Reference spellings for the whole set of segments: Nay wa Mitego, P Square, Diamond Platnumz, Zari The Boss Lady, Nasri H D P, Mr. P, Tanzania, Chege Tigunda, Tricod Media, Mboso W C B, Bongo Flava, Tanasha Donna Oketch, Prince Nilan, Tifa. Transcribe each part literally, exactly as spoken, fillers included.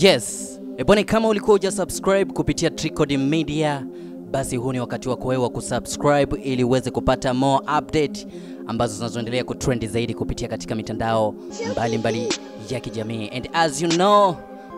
Yes, ebone kama ulikuwa uja subscribe kupitia Tricod Media, basi huu ni wakati wako wewe kusubscribe ili uweze kupata more update ambazo zinazoendelea kutrend zaidi kupitia katika mitandao mbali mbali ya kijamii. And as you know,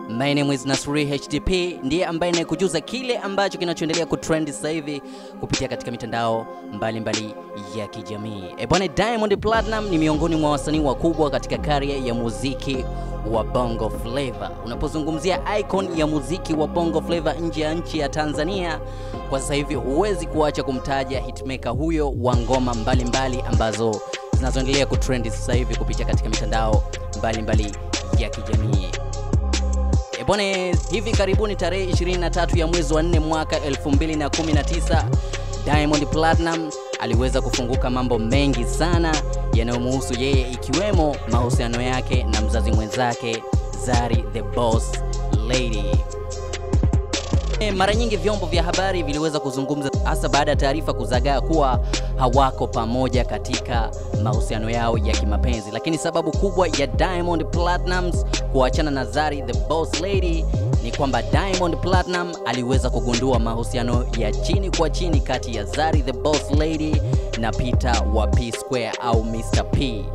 my name is Nasri H D P, ndiye ambaye nakujuza kile ambacho kinachoendelea kutrend sasa hivi kupitia katika mitandao mbalimbali mbali ya kijamii. Ebone, Diamond Platnumz ni miongoni mwa wasanii wakubwa katika karia ya muziki wa Bongo Flava. Unapozungumzia icon ya muziki wa Bongo Flava nje ya nchi ya Tanzania, kwa sasa hivi huwezi kuacha kumtaja hitmaker huyo wa ngoma mbalimbali ambazo zinazoendelea kutrend sasa hivi kupitia katika mitandao mbalimbali mbali ya kijamii. Ebone, hivi karibuni tarehe ishirini na tatu ya mwezi wa nne mwaka elfu mbili na kumi na tisa, Diamond Platnumz aliweza kufunguka mambo mengi sana yanayomhusu yeye, ikiwemo mahusiano yake na mzazi mwenzake Zari The Boss Lady. E, mara nyingi vyombo vya habari viliweza kuzungumza, hasa baada ya taarifa kuzagaa kuwa hawako pamoja katika mahusiano yao ya kimapenzi. Lakini sababu kubwa ya Diamond Platnumz kuachana na Zari The Boss Lady ni kwamba Diamond Platnumz aliweza kugundua mahusiano ya chini kwa chini kati ya Zari The Boss Lady na Peter wa P Square au mister P.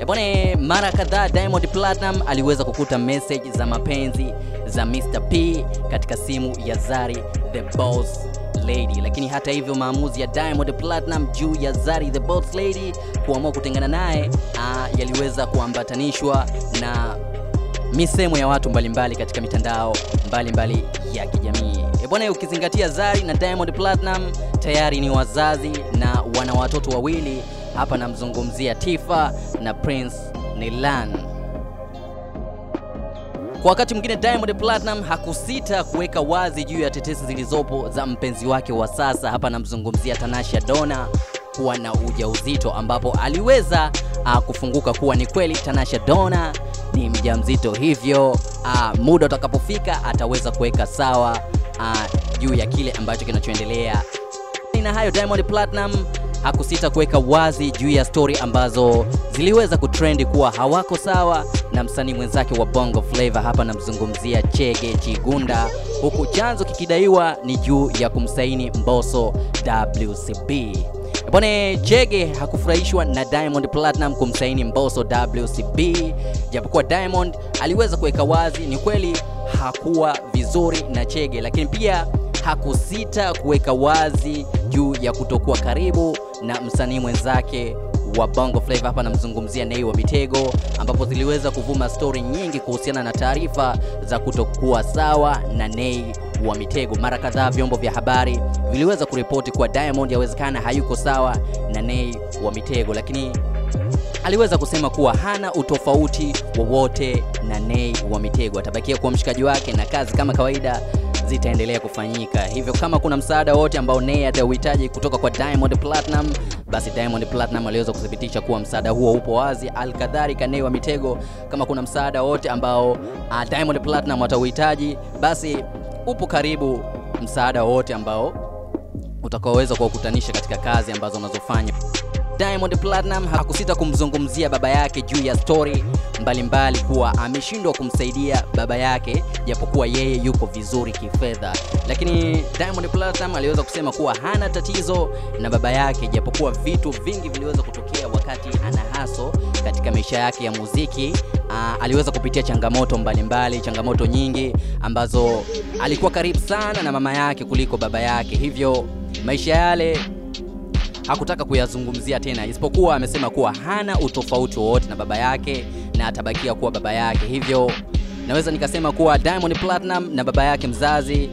Ebone, mara kadhaa Diamond Platnumz aliweza kukuta message za mapenzi za mister P katika simu ya Zari The Boss Lady. Lakini hata hivyo, maamuzi ya Diamond Platnumz juu ya Zari The Boss Lady kuamua kutengana naye yaliweza kuambatanishwa na misemo ya watu mbalimbali mbali katika mitandao mbalimbali mbali ya kijamii. Ebone, ukizingatia Zari na Diamond Platnumz tayari ni wazazi na wana watoto wawili. Hapa namzungumzia Tifa na Prince Nilan. Kwa wakati mwingine Diamond Platnumz hakusita kuweka wazi juu ya tetesi zilizopo za mpenzi wake wa sasa, hapa namzungumzia Tanasha Donna, kuwa na ujauzito, ambapo aliweza a, kufunguka kuwa ni kweli Tanasha Donna ni mjamzito, hivyo a, muda utakapofika ataweza kuweka sawa juu ya kile ambacho kinachoendelea. Na hayo Diamond Platnumz hakusita kuweka wazi juu ya story ambazo ziliweza kutrendi kuwa hawako sawa na msanii mwenzake wa Bongo Flava, hapa namzungumzia Chege Tigunda, huku chanzo kikidaiwa ni juu ya kumsaini mboso W C B. Ebone, Chege hakufurahishwa na Diamond Platnumz kumsaini mboso W C B, japokuwa Diamond aliweza kuweka wazi ni kweli hakuwa vizuri na Chege, lakini pia hakusita kuweka wazi juu ya kutokuwa karibu na msanii mwenzake wa Bongo Flava, hapa namzungumzia Nay wa Mitego, ambapo ziliweza kuvuma story nyingi kuhusiana na taarifa za kutokuwa sawa na Nay wa Mitego. Mara kadhaa vyombo vya habari viliweza kuripoti kwa Diamond yawezekana hayuko sawa na Nay wa Mitego, lakini aliweza kusema kuwa hana utofauti wowote na Nay wa Mitego, atabakia kuwa mshikaji wake na kazi kama kawaida zitaendelea kufanyika. Hivyo kama kuna msaada wote ambao Nay atauhitaji kutoka kwa Diamond Platnumz, basi Diamond Platnumz aliweza kudhibitisha kuwa msaada huo upo wazi. Alkadhalika Nay wa Mitego, kama kuna msaada wote ambao uh, Diamond Platnumz atauhitaji, basi upo karibu msaada wote ambao utakaoweza kuwakutanisha katika kazi ambazo wanazofanya. Diamond Platnumz hakusita kumzungumzia baba yake juu ya story mbalimbali kuwa ameshindwa kumsaidia baba yake, japokuwa yeye yuko vizuri kifedha. Lakini Diamond Platnumz aliweza kusema kuwa hana tatizo na baba yake, japokuwa vitu vingi viliweza kutokea wakati anahaso katika maisha yake ya muziki. Uh, aliweza kupitia changamoto mbalimbali mbali, changamoto nyingi ambazo alikuwa karibu sana na mama yake kuliko baba yake, hivyo maisha yale hakutaka kuyazungumzia tena, isipokuwa amesema kuwa hana utofauti wowote na baba yake na atabakia kuwa baba yake. Hivyo naweza nikasema kuwa Diamond Platnumz na baba yake mzazi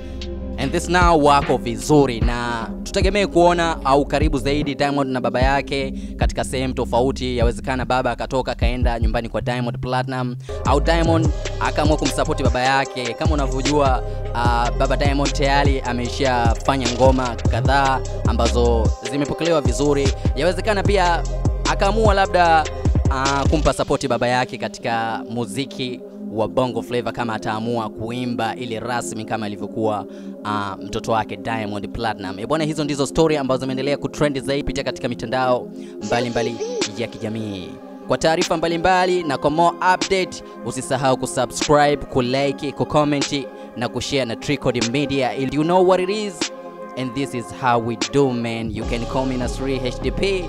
and this now wako vizuri, na tutegemee kuona au karibu zaidi Diamond na baba yake katika sehemu tofauti. Yawezekana baba akatoka kaenda nyumbani kwa Diamond Platnumz, au Diamond akaamua kumsupport baba yake. Kama unavyojua uh, baba Diamond tayari ameshafanya ngoma kadhaa ambazo zimepokelewa vizuri. Yawezekana pia akaamua labda uh, kumpa support baba yake katika muziki wa Bongo Flava, kama ataamua kuimba ile rasmi kama ilivyokuwa uh, mtoto wake Diamond Platnumz. Ebona, hizo ndizo story ambazo zimeendelea kutrend zaidi katika mitandao mbalimbali mbali ya kijamii. Kwa taarifa mbalimbali na kwa more update, usisahau kusubscribe, kulike, kucomment na kushare na Tricod Media. You know what it is, and this is how we do, man. You can call me Nasri H D P.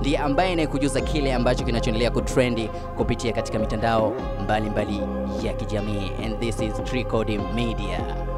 Ndiye ambaye anayekujuza kile ambacho kinachoendelea kutrendi kupitia katika mitandao mbalimbali mbali ya kijamii. And this is Tricod Media.